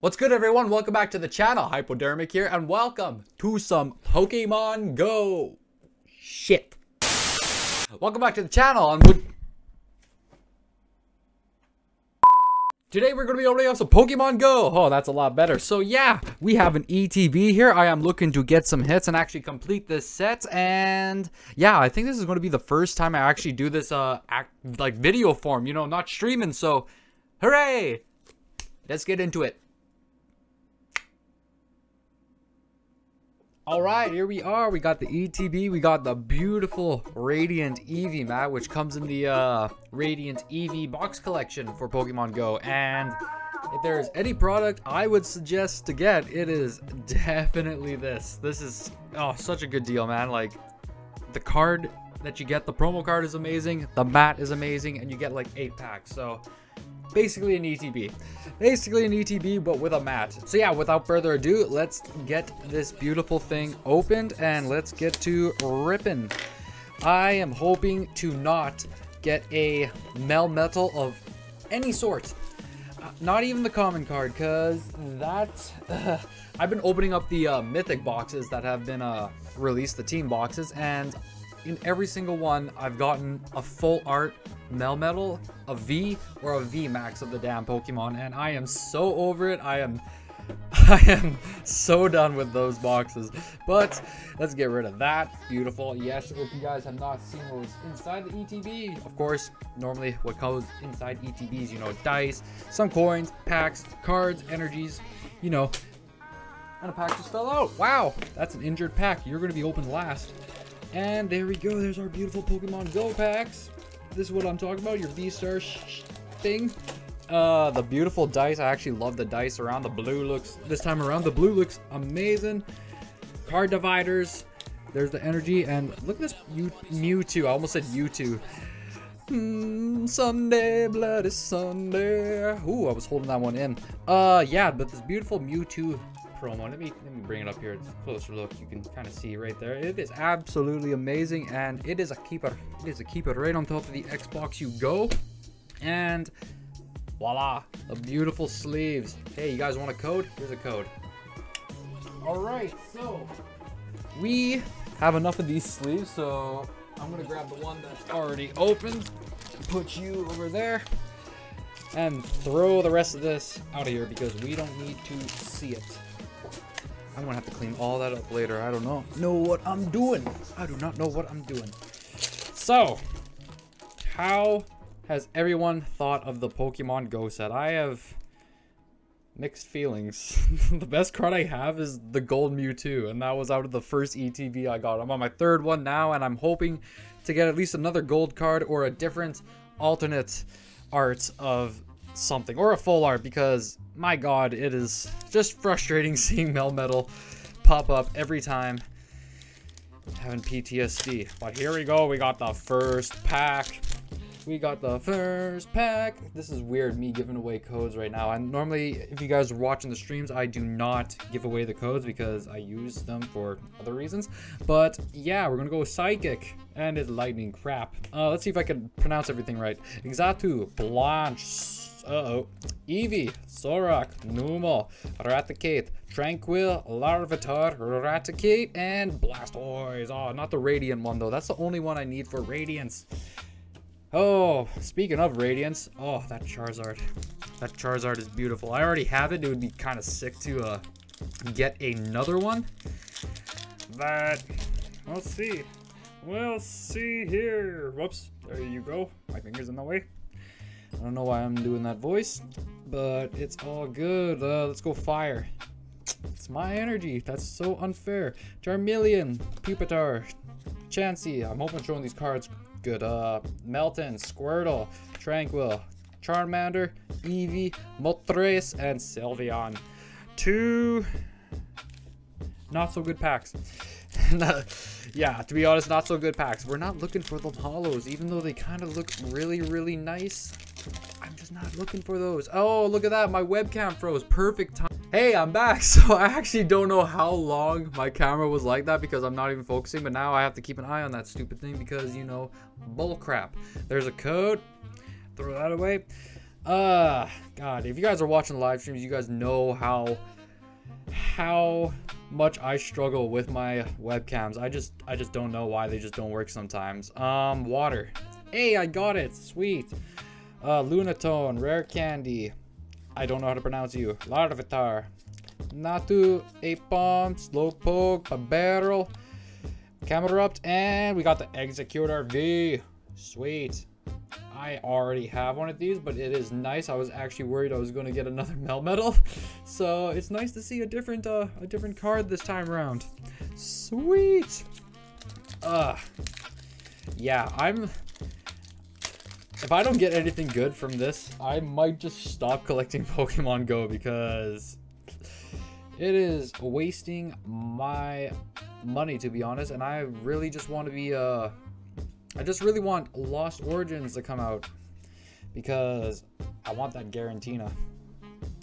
What's good, everyone? Welcome back to the channel. Hypodermic here, and welcome to some Pokemon Go shit. Welcome back to the channel, and today we're going to be opening up some Pokemon Go. Oh, that's a lot better. So yeah, we have an ETB here. I am looking to get some hits and actually complete this set. And yeah, I think this is going to be the first time I actually do this like video form, you know, not streaming. So hooray! Let's get into it. All right, here we are. We got the ETB. We got the beautiful Radiant Eevee, Matt, which comes in the Radiant Eevee box collection for Pokemon Go. And if there's any product I would suggest to get, it is definitely this. This is such a good deal, man. Like, the card that you get, the promo card is amazing. The mat is amazing. And you get like 8 packs. So basically an ETB. Basically an ETB, but with a mat. So yeah, without further ado, let's get this beautiful thing opened and let's get to ripping. I am hoping to not get a Melmetal of any sort. Not even the common card, because that... I've been opening up the mythic boxes that have been released, the team boxes, and in every single one, I've gotten a full art Melmetal, a V, or a V Max of the damn Pokemon, and I am so over it. I am so done with those boxes. But let's get rid of that. Beautiful. Yes, if you guys have not seen what was inside the ETB, of course, normally what goes inside ETBs, you know, dice, some coins, packs, cards, energies, you know, and a pack just fell out. Wow, that's an injured pack. You're going to be open last. And there we go. There's our beautiful Pokemon Go packs. This is what I'm talking about, your V Star thing. The beautiful dice. I actually love the dice around. The blue looks, this time around, the blue looks amazing. Card dividers. There's the energy. And look at this Mewtwo. I almost said U2. Sunday, bloody Sunday. Ooh, I was holding that one in. Yeah, but this beautiful Mewtwo promo. Let me bring it up here. It's a closer look. You can kind of see right there. It is absolutely amazing, and it is a keeper. It is a keeper right on top of the Xbox. You go, and voila, the beautiful sleeves. Hey, you guys want a code? Here's a code. All right, so we have enough of these sleeves, so I'm gonna grab the one that's already open. Put you over there, and throw the rest of this out of here because we don't need to see it. I'm gonna have to clean all that up later. I don't know what I'm doing. I do not know what I'm doing. So, how has everyone thought of the Pokemon Go set? I have mixed feelings. The best card I have is the gold Mewtwo, and that was out of the first ETB I got. I'm on my third one now, and I'm hoping to get at least another gold card or a different alternate art of something, or a full art, because my god, it is just frustrating seeing Melmetal pop up every time. Having PTSD. But here we go, we got the first pack. We got the first pack. This is weird, me giving away codes right now. And normally, if you guys are watching the streams, I do not give away the codes because I use them for other reasons. But yeah, we're gonna go with Psychic and his lightning crap. Let's see if I can pronounce everything right. Exatu, Blanche, Eevee, Sorak, Numal, Raticate, Tranquil, Larvitar, Raticate, and Blastoise. Oh, not the Radiant one though. That's the only one I need for Radiance. Oh, speaking of Radiance, oh, that Charizard. That Charizard is beautiful. I already have it. It would be kind of sick to get another one. But we'll see. We'll see here. Whoops. There you go. My finger's in the way. I don't know why I'm doing that voice, but it's all good. Let's go fire. It's my energy. That's so unfair. Charmeleon, Pupitar, Chansey. I'm hoping I'm showing these cards good. Melton, Squirtle, Tranquil, Charmander, Eevee, Moltres, and Sylveon. 2 not so good packs. Yeah, to be honest, not so good packs. We're not looking for the hollows, even though they kind of look really, really nice. I'm just not looking for those. Oh, look at that. My webcam froze. Perfect time. Hey, I'm back. So I actually don't know how long my camera was like that because I'm not even focusing. But now I have to keep an eye on that stupid thing because, you know, bull crap. There's a code. Throw that away. God, if you guys are watching live streams, you guys know how much I struggle with my webcams. I just don't know why they just don't work sometimes. Water. Hey, I got it. Sweet. Lunatone, Rare Candy. I don't know how to pronounce you. Larvitar. Natu, Apom, Slowpoke, Barrel, Camerupt, and we got the Exeggutor V. Sweet. I already have one of these, but it is nice. I was actually worried I was going to get another Melmetal, so it's nice to see a different card this time around. Sweet. Yeah, if I don't get anything good from this, I might just stop collecting Pokemon Go, because it is wasting my money, to be honest. And I really just want to be I just really want Lost Origins to come out, because I want that Garantina.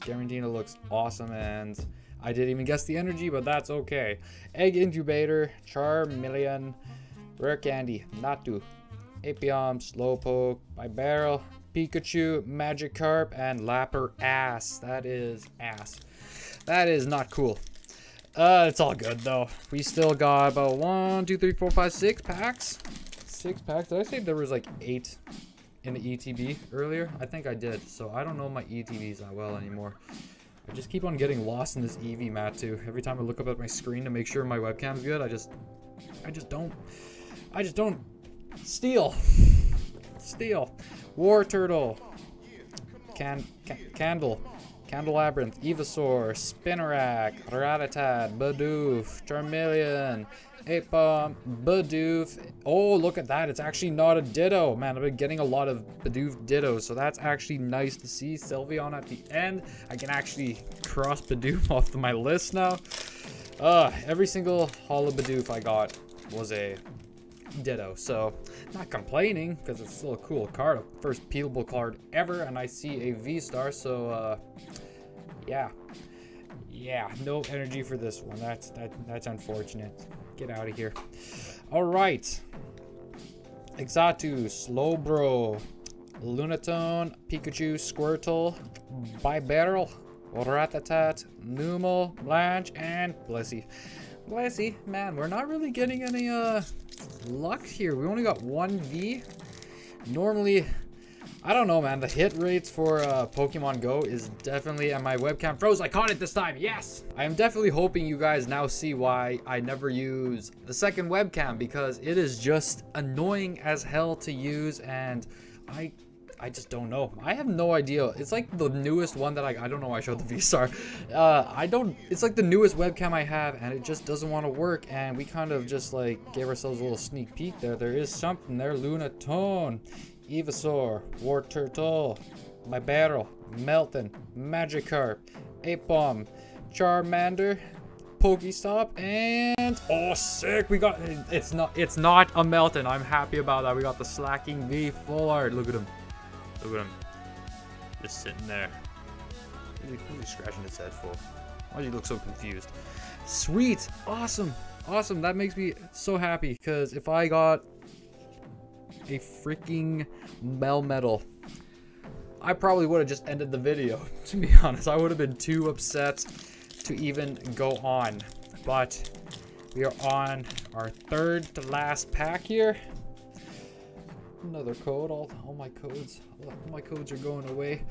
Garantina looks awesome, and I didn't even guess the energy, but that's okay. Egg Incubator, Charmeleon, Rare Candy, Natu, Apiom, Slowpoke, Bibarel, Pikachu, Magikarp, and Lapras. That is ass. That is not cool. It's all good though. We still got about 1, 2, 3, 4, 5, 6 packs. 6 packs. Did I say there was like 8 in the ETB earlier? I think I did. So I don't know my ETBs that well anymore. I just keep on getting lost in this Eevee mat too. Every time I look up at my screen to make sure my webcam's good, I just don't. Steel. War Turtle. Candle. Candelabrant, Ivysaur, Spinarak, Rattata, Bidoof, Charmeleon, Apom, Bidoof. Oh, look at that. It's actually not a Ditto. Man, I've been getting a lot of Bidoof Dittos, so that's actually nice to see. Sylveon at the end. I can actually cross Bidoof off my list now. Every single Holo Bidoof I got was a Ditto, so not complaining, because it's still a cool card, first peelable card ever. And I see a V Star, so yeah, no energy for this one. That's unfortunate. Get out of here. All right, Exatu, Slowbro, Lunatone, Pikachu, Squirtle, Bibarel, Rattatat, Numel, Blanche, and Blessey. Man, we're not really getting any luck here. We only got 1 V. Normally, I don't know, man, the hit rates for Pokemon Go is definitely, and my webcam froze. I caught it this time. Yes, I am definitely hoping you guys now see why I never use the second webcam, because it is just annoying as hell to use, and I just don't know. I have no idea. It's like the newest one that I don't know why I showed the V-Star. It's like the newest webcam I have, and it just doesn't want to work, and we kind of just like gave ourselves a little sneak peek there. There is something there. Lunatone, Ivysaur, War Turtle, Bibarel, Melton, Magikarp, Apom, Charmander, Pokestop, and oh, sick, we got, it's not a Melton. I'm happy about that. We got the Slacking V full art. Look at him. Look at him, just sitting there. Who's he scratching his head for? Why does he look so confused? Sweet, awesome. That makes me so happy, because if I got a freaking Melmetal, I probably would have just ended the video, to be honest. I would have been too upset to even go on. But we are on our third to last pack here. Another code. All my codes are going away.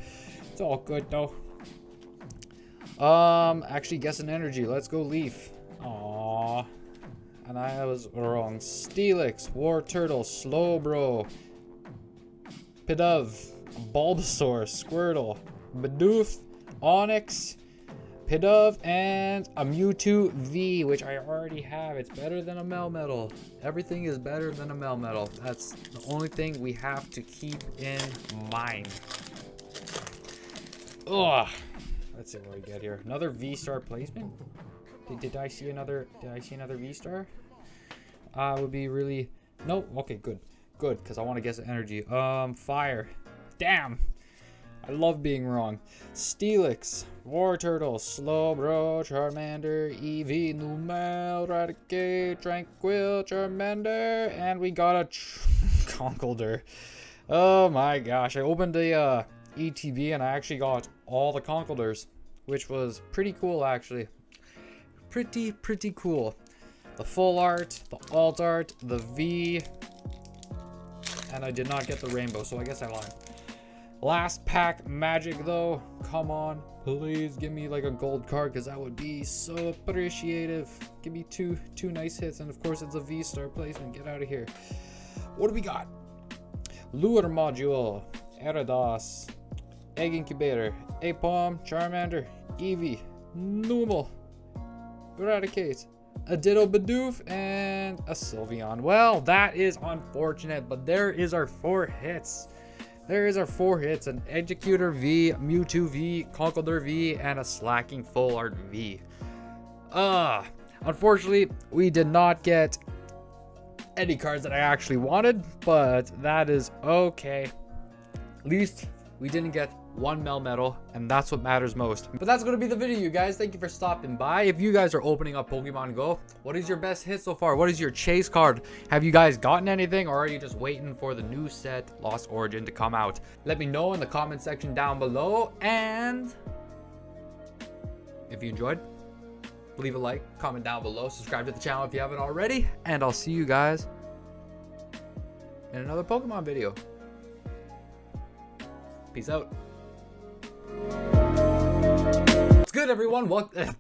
It's all good though. Actually, guess an energy. Let's go Leaf. Aww, and I was wrong. Steelix, War Turtle, Slowbro, Pidove, Bulbasaur, Squirtle, Bidoof, Onix, Pidove, and a Mewtwo V, which I already have. It's better than a Melmetal. Everything is better than a Melmetal. That's the only thing we have to keep in mind. Ugh. Let's see what we get here. Another V Star placement. Did I see another V Star? Would be really. Nope. Okay. Good. Because I want to guess the energy. Fire. Damn. I love being wrong. Steelix, War Turtle, Slowbro, Charmander, Eevee, Numel, Raticate, Tranquil, Charmander, and we got a Conkeldurr. Oh my gosh, I opened a ETB, and I actually got all the Conkeldurrs, which was pretty cool, actually. Pretty cool. The full art, the alt art, the V, and I did not get the rainbow, so I guess I lied. Last pack magic, though. Come on, please give me like a gold card, because that would be so appreciative. Give me two nice hits, and of course it's a V Star placement. Get out of here. What do we got? Lure Module, Erados, Egg Incubator, Apom, Charmander, Eevee, Numel, Eradicate, a Ditto Bidoof, and a Sylveon. Well, that is unfortunate, but there is our 4 hits. There is our 4 hits: an Exeggutor V, Mewtwo V, Conkeldurr V, and a Slacking Full Art V. Unfortunately, we did not get any cards that I actually wanted, but that is okay. At least we didn't get one Melmetal, and that's what matters most. But that's going to be the video, you guys. Thank you for stopping by. If you guys are opening up Pokemon Go, what is your best hit so far? What is your chase card? Have you guys gotten anything, or are you just waiting for the new set Lost Origin to come out? Let me know in the comment section down below, and if you enjoyed, leave a like, comment down below, subscribe to the channel if you haven't already, and I'll see you guys in another Pokemon video. Peace out. It's good, everyone. What?